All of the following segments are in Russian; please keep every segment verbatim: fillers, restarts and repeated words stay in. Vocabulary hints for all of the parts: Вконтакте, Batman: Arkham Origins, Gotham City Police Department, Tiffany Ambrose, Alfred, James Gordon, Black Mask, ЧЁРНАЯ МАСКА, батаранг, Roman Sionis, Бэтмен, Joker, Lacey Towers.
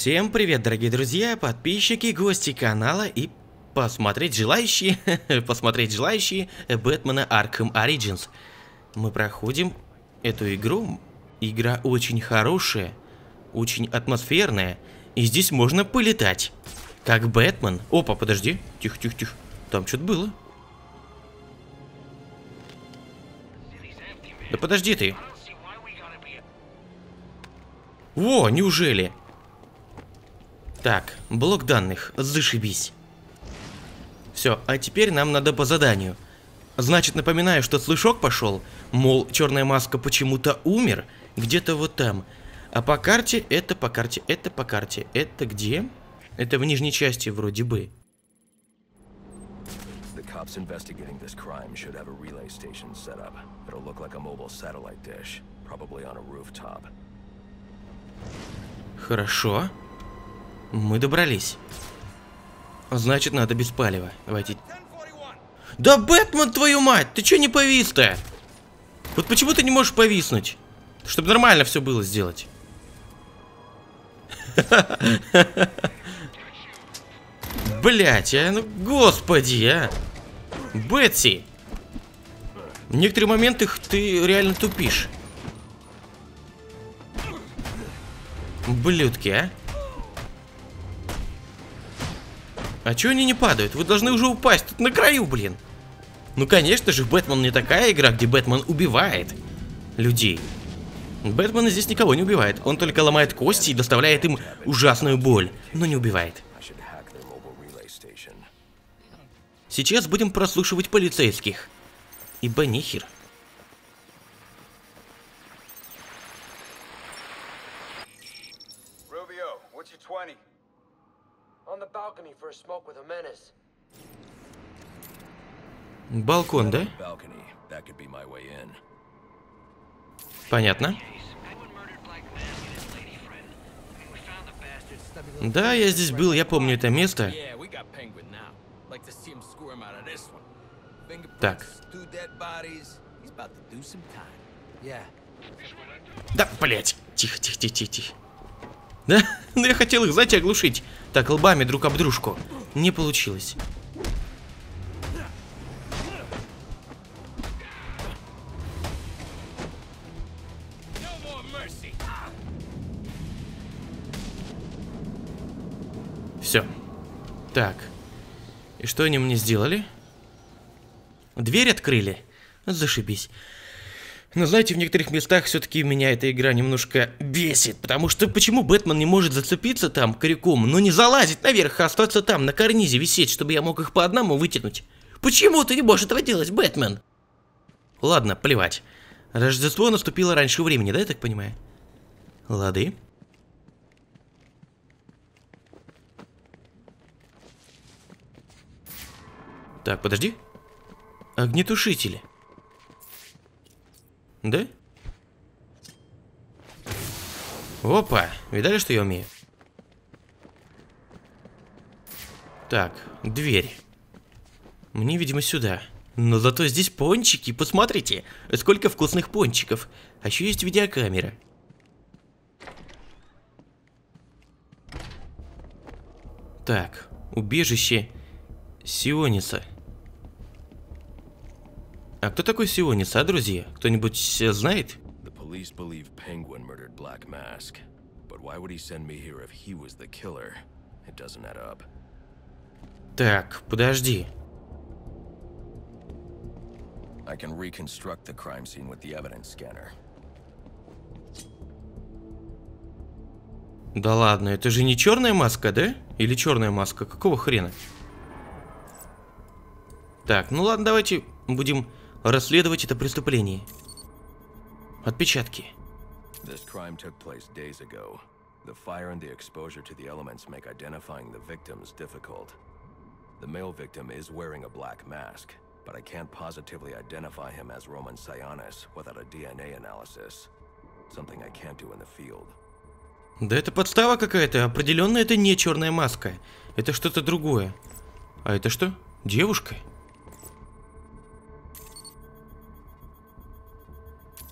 Всем привет, дорогие друзья, подписчики, гости канала и посмотреть желающие, посмотреть желающие Бэтмена Arkham Origins. Мы проходим эту игру. Игра очень хорошая, очень атмосферная, и здесь можно полетать, как Бэтмен. Опа, подожди, тихо, тихо, тихо, там что-то было. Да подожди ты. Во, неужели? Так, блок данных, зашибись. Все, а теперь нам надо по заданию. Значит, напоминаю, что слышок пошел, мол, черная маска почему-то умер, где-то вот там. А по карте, это по карте, это по карте, это где? Это в нижней части вроде бы. Хорошо. Мы добрались. Значит, надо без палева. Давайте. Да, Бэтмен, твою мать! Ты че не повис-то? Вот почему ты не можешь повиснуть? Чтобы нормально все было сделать. Блять, а ну господи, а! Бетси! В некоторых моментах ты реально тупишь. Блюдки, а? А чё они не падают? Вы должны уже упасть. Тут на краю, блин. Ну, конечно же, Бэтмен не такая игра, где Бэтмен убивает людей. Бэтмен здесь никого не убивает. Он только ломает кости и доставляет им ужасную боль, но не убивает. Сейчас будем прослушивать полицейских. Ибо нехер. Балкон, да? Понятно. Да, я здесь был, я помню это место. Так. Да, блять. Тихо, тихо, тихо, тихо, тихо. Да, но я хотел их, знаете, оглушить. Так, лбами друг об дружку. Не получилось. Все. Так. И что они мне сделали? Дверь открыли. Зашибись. Но знаете, в некоторых местах все-таки меня эта игра немножко бесит. Потому что почему Бэтмен не может зацепиться там крюком, но не залазить наверх, а остаться там, на карнизе висеть, чтобы я мог их по одному вытянуть? Почему ты не можешь этого делать, Бэтмен? Ладно, плевать. Рождество наступило раньше времени, да, я так понимаю? Лады. Так, подожди. Огнетушители. Да? Опа, видали, что я умею? Так, дверь. Мне, видимо, сюда. Но зато здесь пончики, посмотрите, сколько вкусных пончиков. А еще есть видеокамера. Так, убежище Сиониса. А кто такой Сионис, а, друзья? Кто-нибудь знает? Так, подожди. Да ладно, это же не черная маска, да? Или черная маска? Какого хрена? Так, ну ладно, давайте будем... расследовать это преступление. Отпечатки. Да это подстава какая-то. Определенно это не черная маска. Это что-то другое. А это что? Девушка?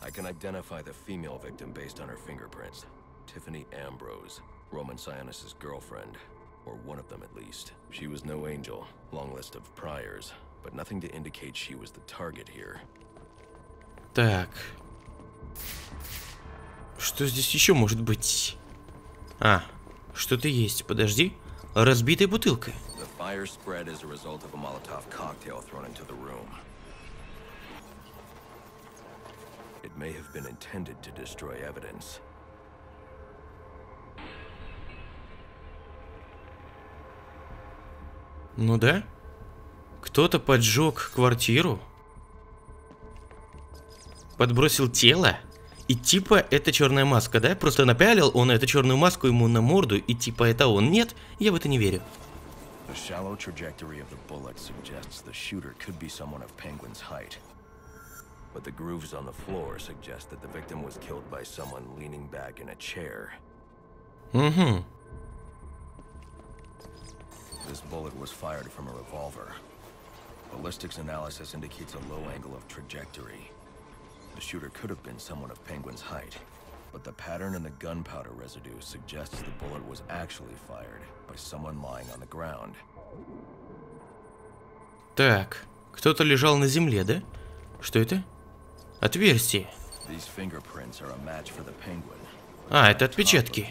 I can identify the female victim based on her fingerprints. Tiffany Ambrose, Roman Sionis' girlfriend, or one of them at least. She was no angel, long list of priors, but nothing to indicate she was the target here. Так. Что здесь еще может быть? А, что-то есть. Подожди. Разбитая бутылка. It may have been intended to destroy evidence. Ну да. Кто-то поджег квартиру, подбросил тело, и типа это черная маска, да? Просто напялил он эту черную маску ему на морду, и типа это он. Нет, я в это не верю. But the grooves on the floor suggest that the victim was killed by someone leaning back in a chair. Mm-hmm. This bullet was fired from a revolver. Ballistics analysis indicates a low angle of trajectory. The shooter could have been someone of Penguin's height, but the pattern in the gunpowder residue suggests the bullet was actually fired by someone lying on the ground. Так, кто-то лежал на земле, да? Что это? Отверстие. А, это отпечатки.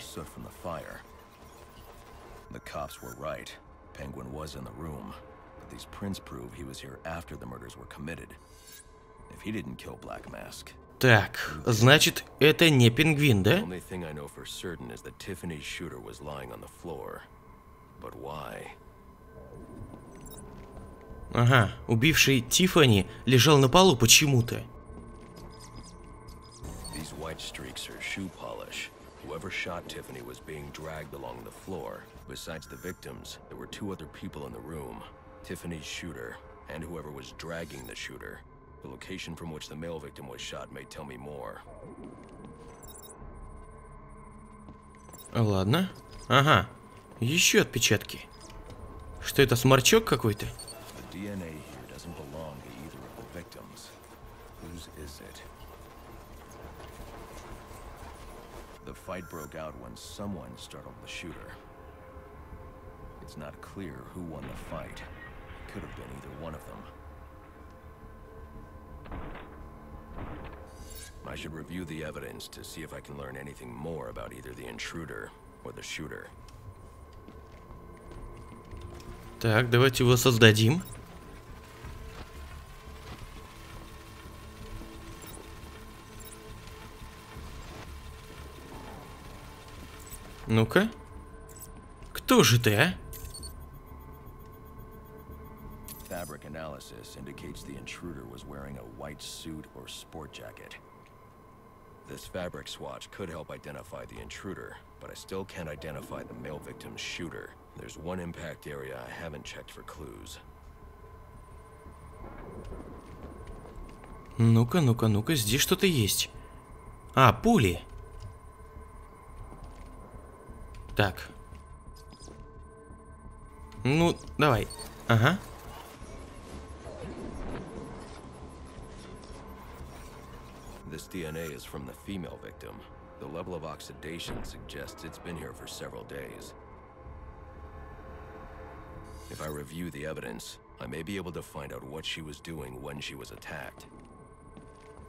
Так, значит, это не Пингвин, да? Ага, убивший Тиффани лежал на полу почему-то. White streaks or shoe polish. Whoever shot Tiffany was being dragged along the floor. Besides the victims, there were two other people in the room. Tiffany's shooter and whoever was dragging the shooter. The location from which the male victim was shot may tell me more. Ладно. Ага. Еще отпечатки. Что это, сморчок какой-то? The ди эн эй here doesn't belong to either of the victims. Whose is it? The fight broke out when someone startled the shooter. It's not clear who won the fight. It could have been either one of them. I should review the evidence to see if I can learn anything more about either the intruder or the shooter. Так, давайте его создадим. Ну-ка. Кто же ты, а? Fabric analysis indicates the intruder was wearing a white suit or sport jacket. This fabric swatch could help identify the intruder, but I still can't identify the male victim's shooter. There's one impact area I haven't checked for clues. Ну-ка, ну-ка, ну-ка, здесь что-то есть. А, пули. Так. Ну, давай. Ага. This ди эн эй is from the female victim. The level of oxidation suggests it's been here for several days. If I review the evidence, I may be able to find out what she was doing when she was attacked.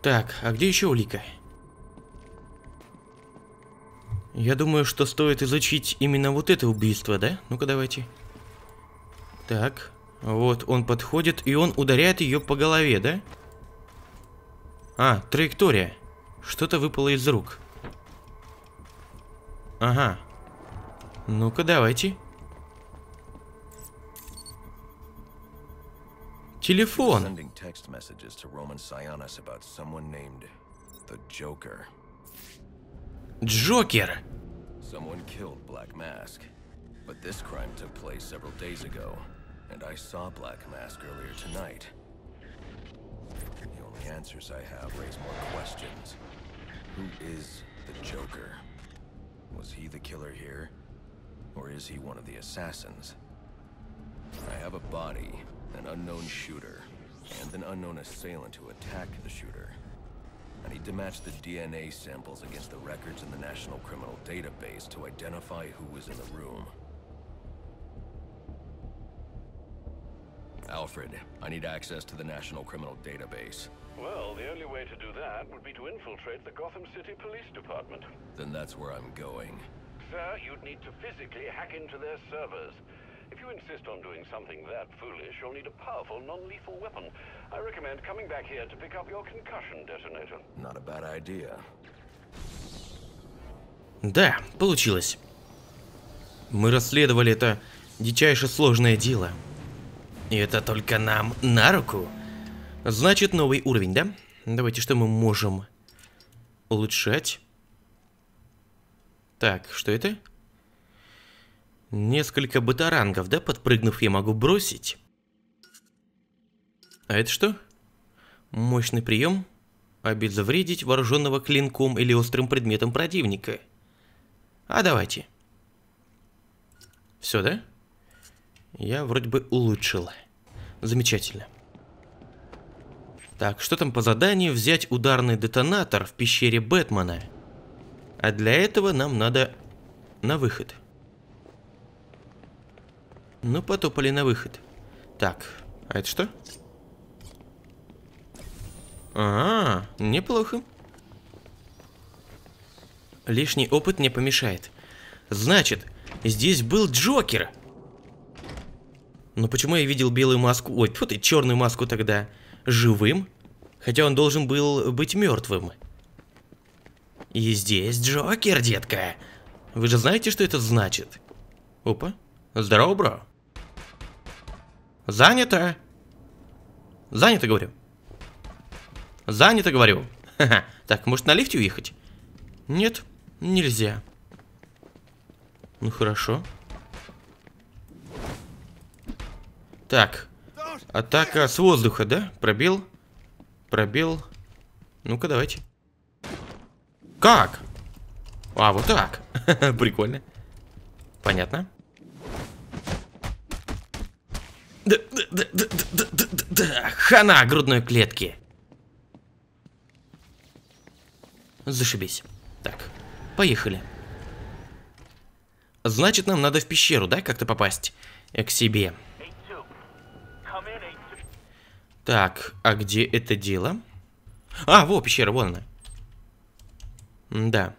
Так, а где еще улика? Я думаю, что стоит изучить именно вот это убийство, да? Ну-ка, давайте. Так, вот он подходит, и он ударяет ее по голове, да? А, траектория. Что-то выпало из рук. Ага. Ну-ка, давайте. Телефон. Джокер. Someone killed Black Mask, but this crime took place several days ago, and I saw Black Mask earlier tonight. The only answers I have raise more questions. Who is the Joker? Was he the killer here, or is he one of the assassins? I have a body, an unknown shooter, and an unknown assailant who attacked the shooter. I need to match the D N A samples against the records in the National Criminal Database to identify who was in the room. Alfred, I need access to the National Criminal Database. Well, the only way to do that would be to infiltrate the Gotham City Police Department. Then that's where I'm going. Sir, you'd need to physically hack into their servers. If you insist on doing something that foolish, you'll need a powerful, non-lethal weapon. I recommend coming back here to pick up your concussion detonator. Not a bad idea. Да, получилось. Мы расследовали это дичайше сложное дело. И это только нам на руку. Значит, новый уровень, да? Давайте, что мы можем улучшать? Так, что это? Несколько батарангов, да? Подпрыгнув, я могу бросить. А это что? Мощный прием. Обезвредить вооруженного клинком или острым предметом противника. А давайте. Все, да? Я вроде бы улучшил. Замечательно. Так, что там по заданию? Взять ударный детонатор в пещере Бэтмена. А для этого нам надо на выход. Ну, потопали на выход. Так, а это что? А, -а, -а, неплохо. Лишний опыт не помешает. Значит, здесь был Джокер. Но почему я видел белую маску? Ой, тьфу ты, черную маску тогда живым. Хотя он должен был быть мертвым. И здесь Джокер, детка. Вы же знаете, что это значит? Опа. Здорово, бро. Занято. Занято, говорю. Занято, говорю. Ха-ха. Так, может, на лифте уехать? Нет, нельзя. Ну, хорошо. Так, атака с воздуха, да? Пробил, пробил. Ну-ка, давайте. Как? А, вот так. Прикольно. Понятно. Да-да-да-да-да-да-да. Хана грудной клетки. Зашибись. Так, поехали. Значит, нам надо в пещеру, да, как-то попасть к себе. Так, а где это дело? А, во, пещера, вон она. Да.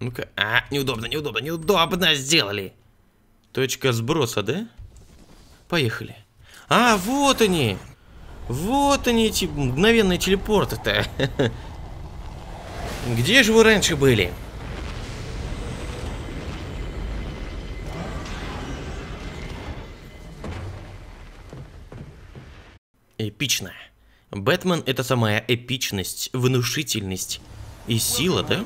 Ну-ка, а, неудобно, неудобно, неудобно сделали. Точка сброса, да? Поехали. А, вот они. Вот они, эти мгновенные телепорты-то. Где же вы раньше были? Эпично. Бэтмен — это самая эпичность, внушительность и сила, да?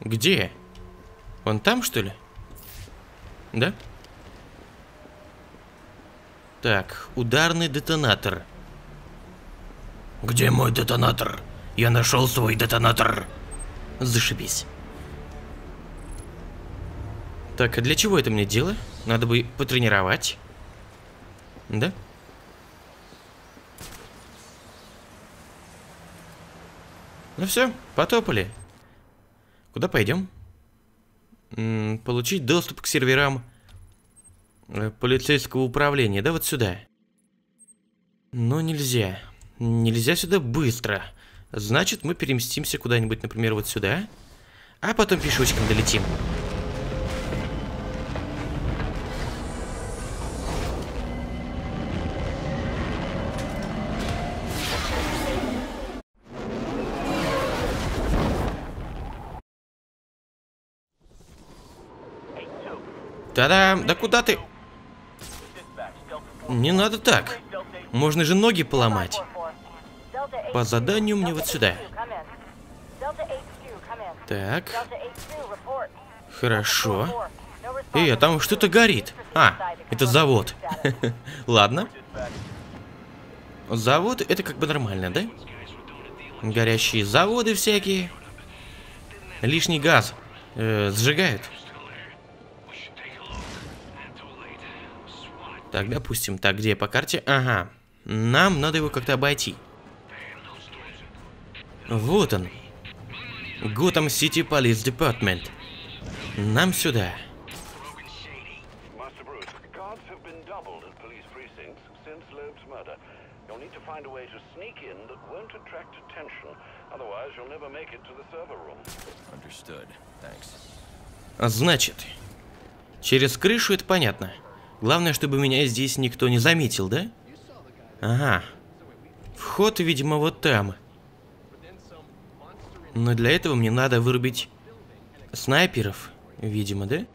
Где? Вон там, что ли? Да? Так, ударный детонатор. Где мой детонатор? Я нашел свой детонатор. Зашибись. Так, а для чего это мне дело? Надо бы потренировать. Да? Ну все, потопали. Куда пойдем? М-м, получить доступ к серверам э, полицейского управления. Да, вот сюда. Но нельзя. Нельзя сюда быстро. Значит, мы переместимся куда-нибудь, например, вот сюда. А потом пешочком долетим. Та-дам! Да куда ты? Не надо так. Можно же ноги поломать. По заданию мне вот сюда. Так. Хорошо. Эй, а там что-то горит. А, это завод. Ладно. Завод — это как бы нормально, да? горящие заводы всякие. Лишний газ э, сжигают. Так, допустим, так, где по карте? Ага, нам надо его как-то обойти. Вот он. Gotham City Police Department. Нам сюда. Значит, через крышу это понятно. Главное, чтобы меня здесь никто не заметил, да? Ага. Вход, видимо, вот там. Но для этого мне надо вырубить снайперов, видимо, да?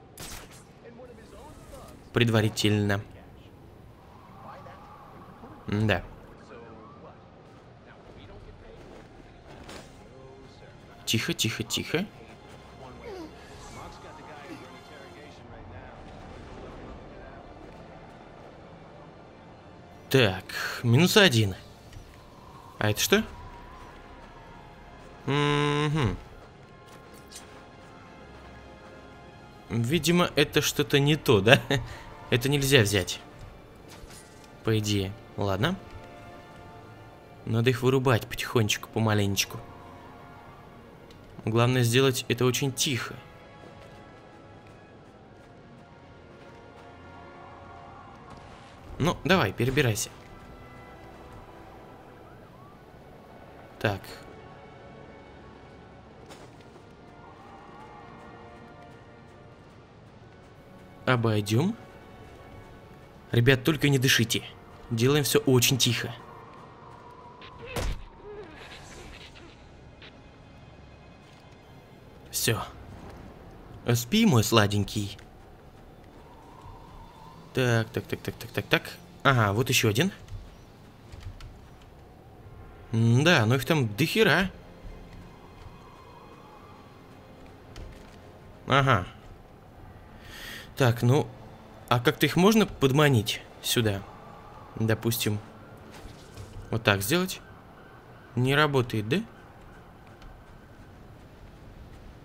Предварительно. Да. Тихо, тихо, тихо. Так, минус один. А это что? Угу. Видимо, это что-то не то, да? Это нельзя взять. По идее. Ладно. Надо их вырубать потихонечку, помаленечку. Главное сделать это очень тихо. Ну, давай, перебирайся. Так. Обойдем. Ребят, только не дышите. Делаем все очень тихо. Все. Спи, мой сладенький. Так, так, так, так, так, так, так. Ага, вот еще один. Да, ну их там дохера. Ага. Так, ну, а как-то их можно подманить сюда? Допустим, вот так сделать. Не работает, да?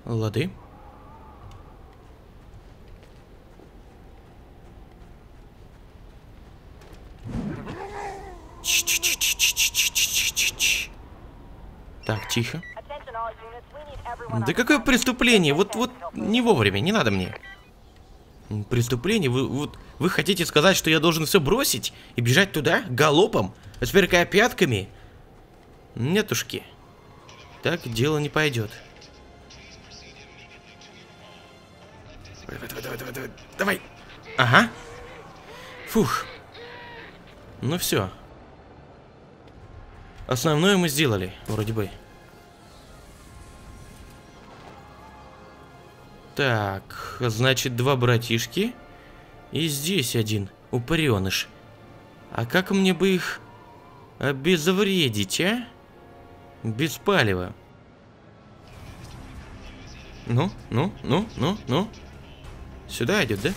Лады. Так, тихо. Да какое преступление? Вот, вот не вовремя, не надо мне. Преступление? Вы, вот, вы хотите сказать, что я должен все бросить и бежать туда галопом, сверкая пятками? Нетушки. Так дело не пойдет. Давай, давай, давай, давай, давай. Ага. Фух. Ну все. Основное мы сделали, вроде бы. Так, значит, два братишки. И здесь один упырёныш. А как мне бы их обезвредить, а? Без палева. Ну, ну, ну, ну, ну. Сюда идет, да?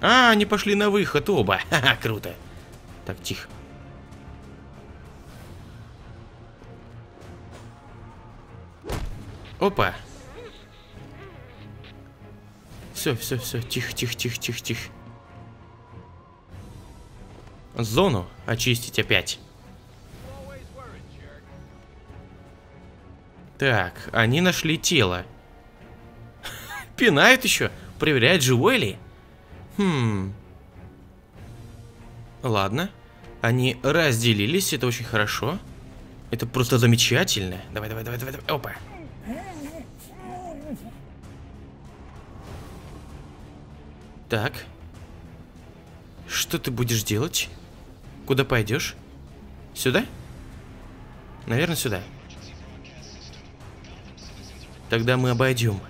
А, они пошли на выход оба. Ха-ха, круто. Так, тихо. Опа. Все, все, все. Тихо, тихо, тихо, тихо, тихо. Зону очистить опять. Так, они нашли тело. Пинают еще. Проверяют, живой ли. Хм. Ладно. Они разделились. Это очень хорошо. Это просто замечательно. Давай, давай, давай, давай, давай. Опа. Так. Что ты будешь делать? Куда пойдешь? Сюда? Наверное, сюда. Тогда мы обойдем.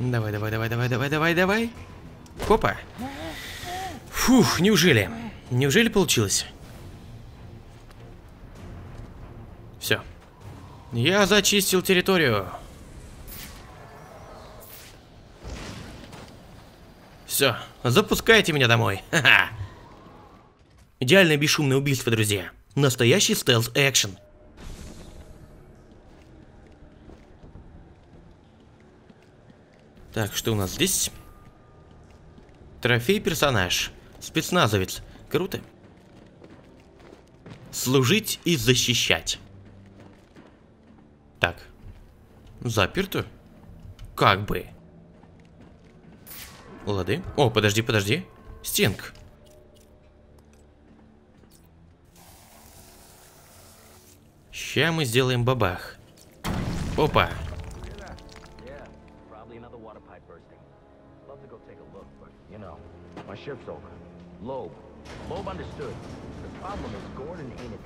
Давай, давай, давай, давай, давай, давай, давай. Опа. Фух, неужели? Неужели получилось? Все. Я зачистил территорию. Все, запускайте меня домой. Ха-ха. Идеальное бесшумное убийство, друзья. Настоящий стелс-экшен. Так, что у нас здесь? Трофей персонаж. Спецназовец. Круто. Служить и защищать. Так. Заперто? Как бы. Лады. О, подожди, подожди. Стинг. Ща мы сделаем бабах. Опа.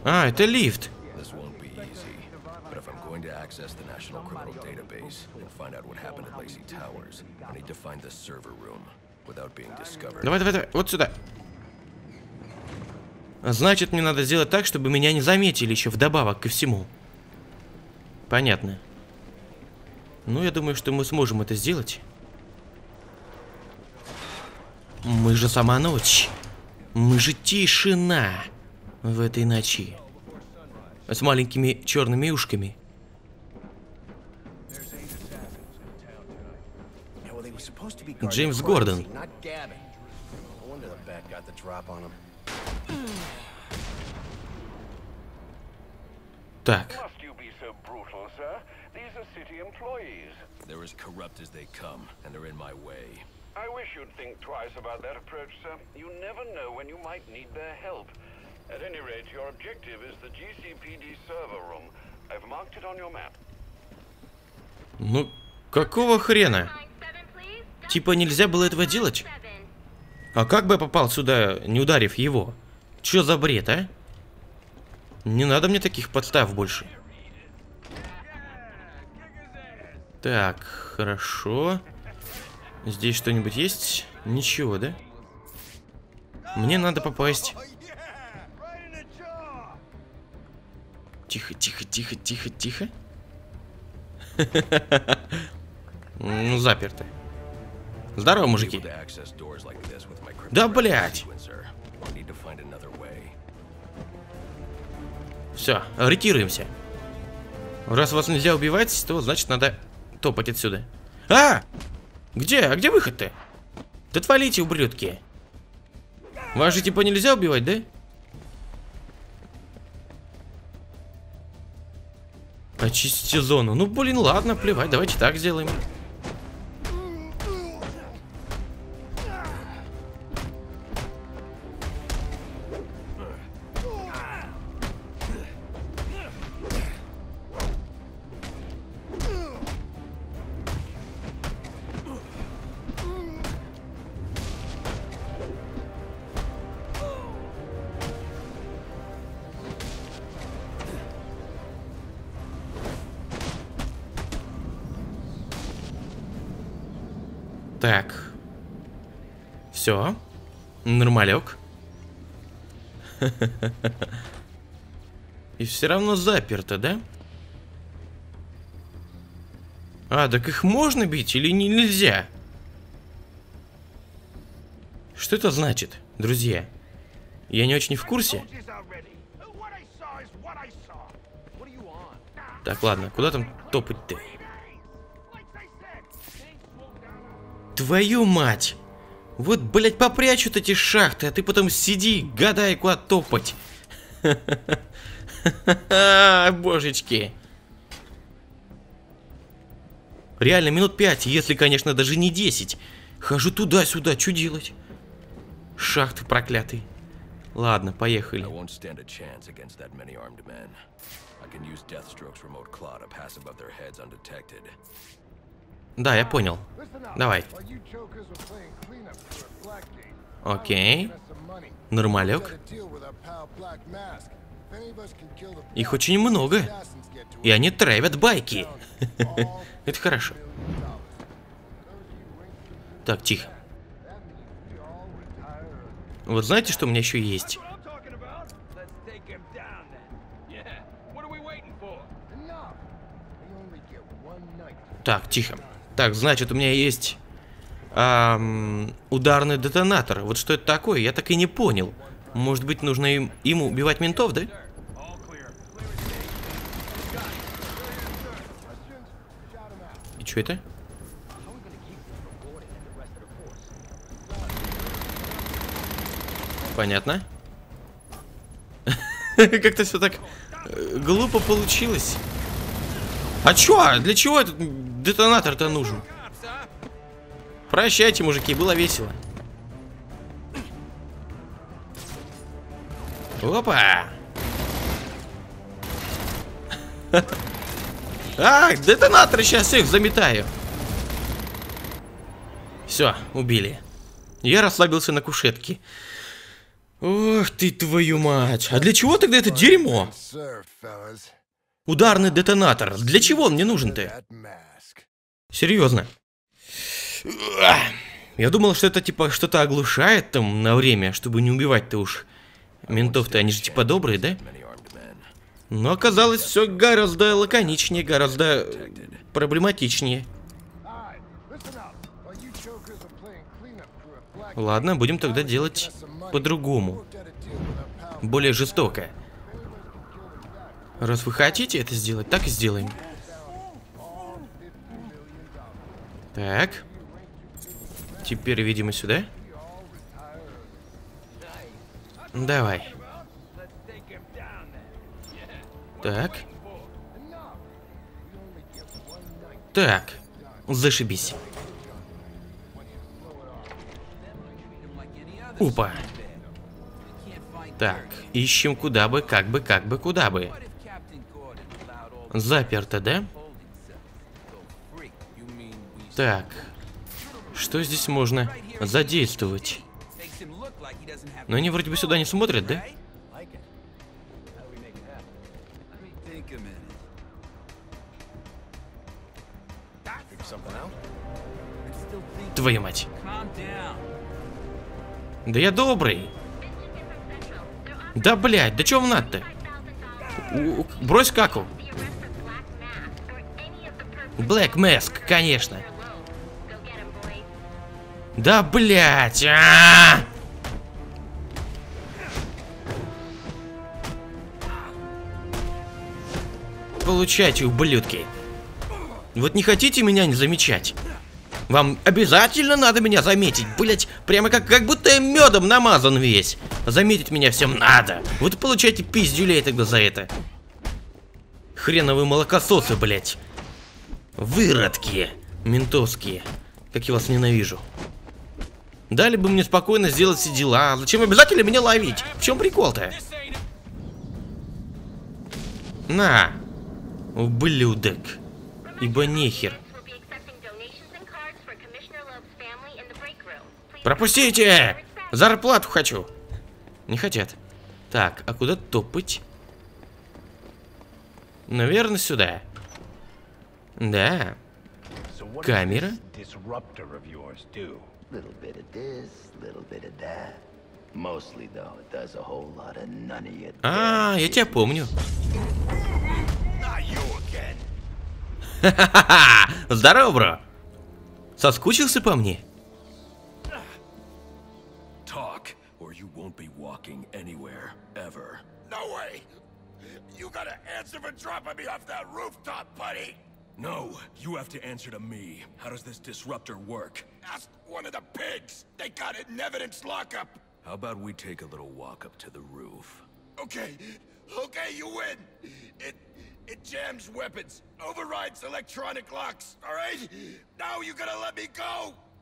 А, это лифт. But if I'm going to access the National Criminal Database and find out what happened at Lacey Towers, I need to find the server room without being discovered. Давай, давай, давай, вот сюда. Значит, мне надо сделать так, чтобы меня не заметили еще вдобавок ко всему. Понятно. Ну, я думаю, что мы сможем это сделать. Мы же сама ночь. Мы же тишина в этой ночи. С маленькими черными ушками. Джеймс Гордон. Так. At any rate, your objective is the джи си пи ди server room. I've marked it on your map. Ну, какого хрена? Типа нельзя было этого делать? А как бы я попал сюда, не ударив его? Чё за бред, а? Не надо мне таких подстав больше. Так, хорошо. Здесь что-нибудь есть? Ничего, да? Мне надо попасть... Тихо, тихо, тихо, тихо, тихо. Ну, заперто. Здорово, мужики. Да, блядь. Все, ретируемся. Раз вас нельзя убивать, то значит надо топать отсюда. А! Где? А где выход-то? Да отвалите, ублюдки. Вас же типа нельзя убивать, да? Очистите зону. Ну, блин, ладно, плевать. Давайте так сделаем. Так. Все. Нормалек. И все равно заперто, да? А, так их можно бить или нельзя? Что это значит, друзья? Я не очень в курсе. Так, ладно, куда там топать-то? Твою мать! Вот, блядь, попрячут эти шахты, а ты потом сиди, гадай, куда топать. Божечки. Реально, минут пять, если, конечно, даже не десять. Хожу туда-сюда, что делать? Шахты проклятые. Ладно, поехали. Да, я понял. Давай. Окей. Нормалек. Их очень много. И они травят байки. Это хорошо. Так, тихо. Вот знаете, что у меня еще есть? Так, тихо. Так, значит, у меня есть эм, ударный детонатор. Вот что это такое, я так и не понял. Может быть, нужно им, им убивать ментов, да? И что это? Понятно. Как-то все так глупо получилось. А чё? Для чего этот детонатор-то нужен? Прощайте, мужики, было весело. Опа! А, детонаторы, сейчас их заметаю. Все, убили. Я расслабился на кушетке. Ох ты, твою мать. А для чего тогда это дерьмо? Ударный детонатор. Для чего он мне нужен-то? Серьезно. Я думал, что это типа что-то оглушает там на время, чтобы не убивать-то уж ментов-то. Они же типа добрые, да? Но оказалось все гораздо лаконичнее, гораздо проблематичнее. Ладно, будем тогда делать по-другому. Более жестоко. Раз вы хотите это сделать, так и сделаем. Так. Теперь, видимо, сюда. Давай. Так. Так. Зашибись. Опа. Так, ищем куда бы, как бы, как бы, куда бы. Заперто, да? Так. Что здесь можно задействовать? Но они вроде бы сюда не смотрят, да? Твою мать. Да я добрый. Да, блядь, да чё вам надо-то? Брось каку. Black Mask, конечно. Да, блядь. А-а-а! Получайте, ублюдки. Вот не хотите меня не замечать? Вам обязательно надо меня заметить, блять, прямо как, как будто я медом намазан весь. Заметить меня всем надо. Вот получайте пиздюлей тогда за это. Хреновые молокососы, блять. Выродки ментовские. Как я вас ненавижу. Дали бы мне спокойно сделать все дела. Зачем обязательно меня ловить? В чем прикол-то? На, ублюдок. Ибо нехер. Пропустите! Зарплату хочу! Не хотят. Так, а куда топать? Наверное, сюда. Да. Камера. А, я тебя помню. Ха-ха-ха! Здорово, бро! Соскучился по мне?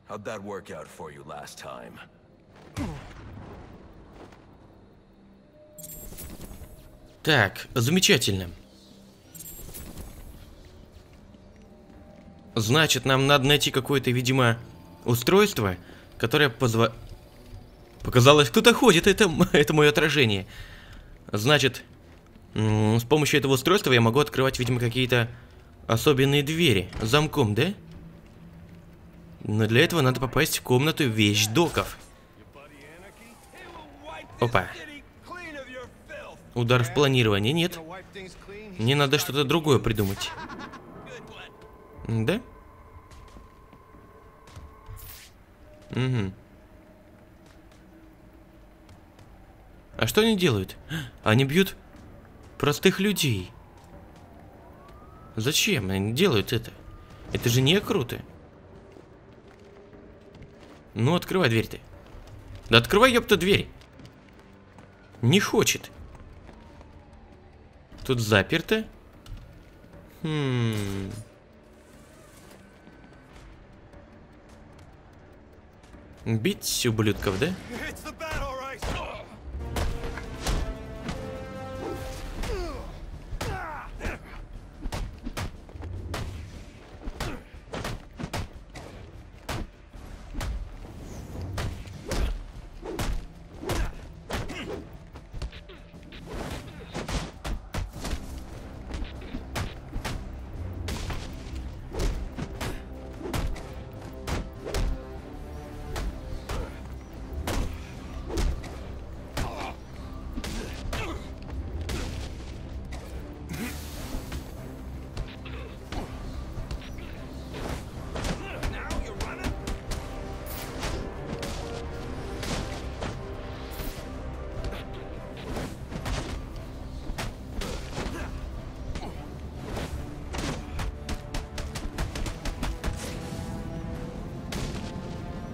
How'd that work out for you last time? Так, замечательно. Значит, нам надо найти какое-то, видимо, устройство, которое позва... Показалось, кто-то ходит, это, это мое отражение. Значит, с помощью этого устройства я могу открывать, видимо, какие-то особенные двери. Замком, да? Но для этого надо попасть в комнату вещдоков. Опа. Удар в планирование. Нет. Мне надо что-то другое придумать. Да? Угу. А что они делают? Они бьют простых людей. Зачем они делают это? Это же не круто. Ну, открывай дверь ты. Да открывай, ёпта, дверь. Не хочет. Тут заперто. Хм... Бить ублюдков, да?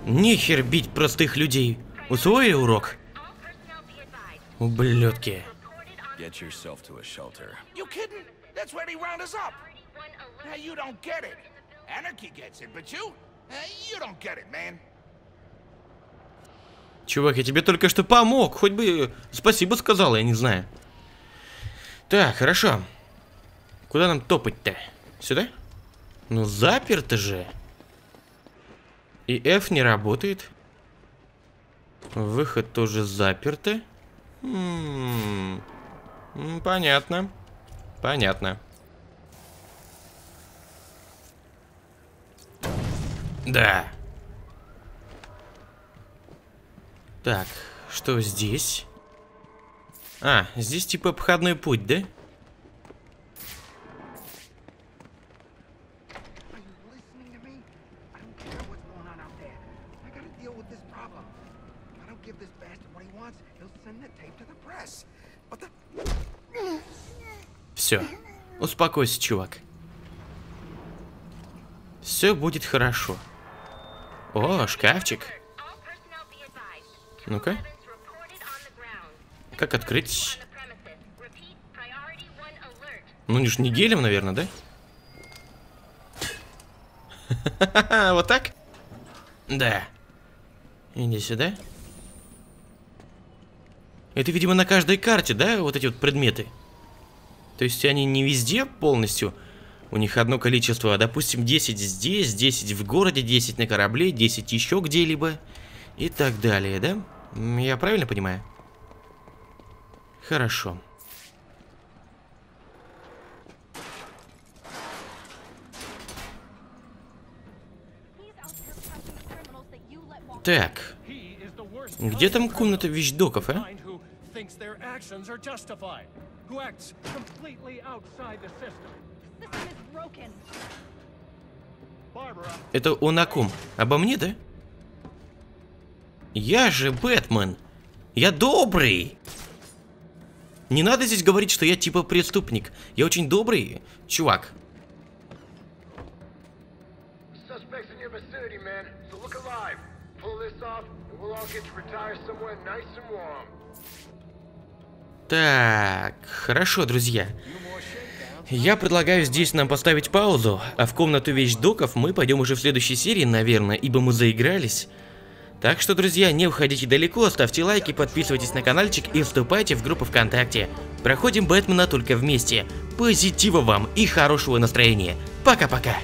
Нехер бить простых людей. Усвоили урок? Ублюдки. Чувак, я тебе только что помог. Хоть бы спасибо сказал, я не знаю. Так, хорошо. Куда нам топать-то? Сюда? Ну заперто же. И F не работает. Выход тоже заперты. М-м-м. Понятно. Понятно. Да. Так, что здесь? А, здесь типа обходной путь, да? Все, успокойся, чувак. Все будет хорошо. О, шкафчик. Ну-ка. Как открыть? Ну, не ж не гелем, наверное, да? Ха-ха-ха, вот так? Да. Иди сюда. Это, видимо, на каждой карте, да, вот эти вот предметы? То есть они не везде полностью, у них одно количество, а, допустим, десять здесь, десять в городе, десять на корабле, десять еще где-либо и так далее, да? Я правильно понимаю? Хорошо. Так, где там комната вещдоков, а? Это он о ком? Обо мне, да? Я же Бэтмен. Я добрый. Не надо здесь говорить, что я типа преступник. Я очень добрый чувак. Так, хорошо, друзья. Я предлагаю здесь нам поставить паузу, а в комнату вещдоков мы пойдем уже в следующей серии, наверное, ибо мы заигрались. Так что, друзья, не уходите далеко, ставьте лайки, подписывайтесь на каналчик и вступайте в группу ВКонтакте. Проходим Бэтмена только вместе. Позитива вам и хорошего настроения. Пока-пока.